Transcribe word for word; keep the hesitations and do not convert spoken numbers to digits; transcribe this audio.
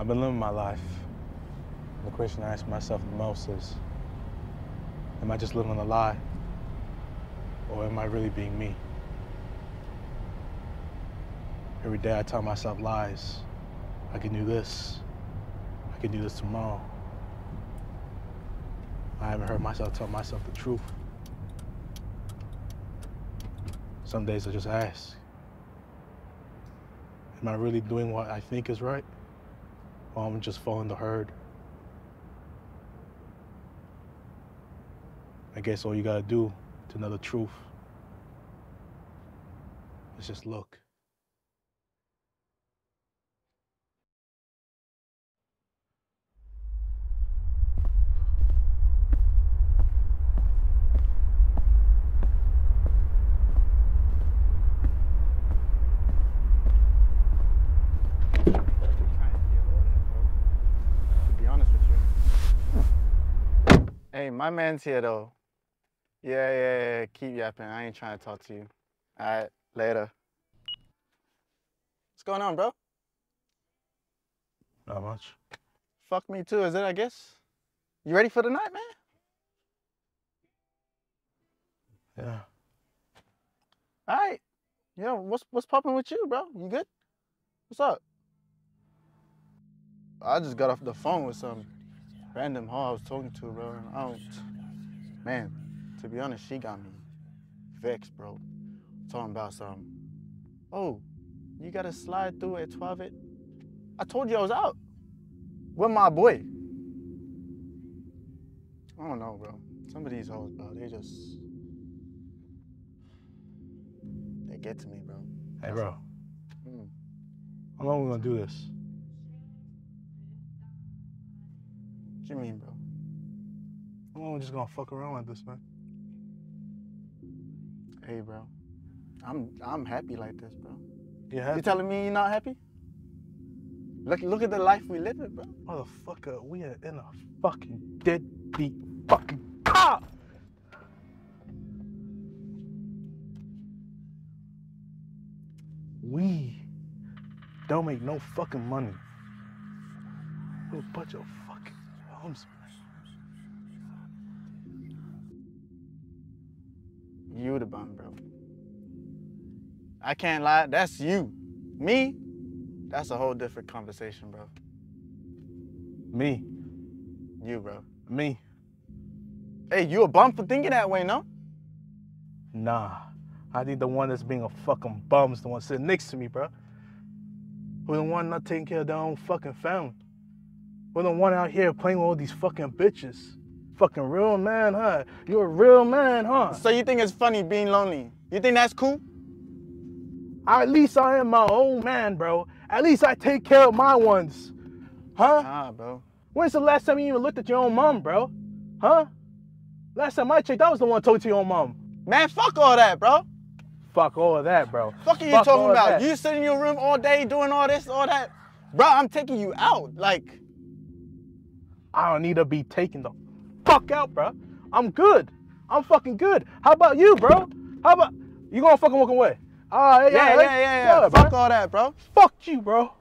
I've been living my life. The question I ask myself the most is, am I just living a lie? Or am I really being me? Every day I tell myself lies. I can do this. I can do this tomorrow. I haven't heard myself tell myself the truth. Some days I just ask, am I really doing what I think is right? Or am I just following the herd? I guess all you gotta do to know the truth is just look. Hey, my man's here though. Yeah, yeah, yeah, keep yapping. I ain't trying to talk to you. All right, later. What's going on, bro? Not much. Fuck me too, is it, I guess? You ready for the night, man? Yeah. All right. Yo, what's, what's popping with you, bro? You good? What's up? I just got off the phone with some random hoe I was talking to, bro. I don't, man, to be honest, she got me vexed, bro. Talking about some, oh, you gotta slide through at twelve. At... I told you I was out with my boy. I don't know, bro. Some of these hoes, bro, they just, they get to me, bro. Hey, bro. Mm. How long are we gonna do this? What you mean, bro? How long are we just gonna fuck around like this, man? Hey, bro. I'm I'm happy like this, bro. You happy? You telling me you're not happy? Look look at the life we living, bro. Motherfucker, we are in a fucking deadbeat fucking car. We don't make no fucking money. We're a bunch of fucking you the bum, bro. I can't lie, that's you. Me, that's a whole different conversation, bro. Me? You, bro. Me? Hey, you a bum for thinking that way, no? Nah, I think the one that's being a fucking bum is the one sitting next to me, bro. Who's the one not taking care of their own fucking family. We're the one out here playing with all these fucking bitches. Fucking real man, huh? You're a real man, huh? So you think it's funny being lonely? You think that's cool? At least I am my own man, bro. At least I take care of my ones. Huh? Nah, bro. When's the last time you even looked at your own mom, bro? Huh? Last time I checked, I was the one talking to your mom. Man, fuck all that, bro. Fuck all that, bro. Fuck are you fuck talking about? That. You sit in your room all day doing all this, all that? Bro, I'm taking you out, like... I don't need to be taken the fuck out, bro. I'm good. I'm fucking good. How about you, bro? How about you gonna fucking walk away? Uh, yeah, yeah, yeah, yeah, yeah. yeah. Fuck all that, bro. Fuck you, bro.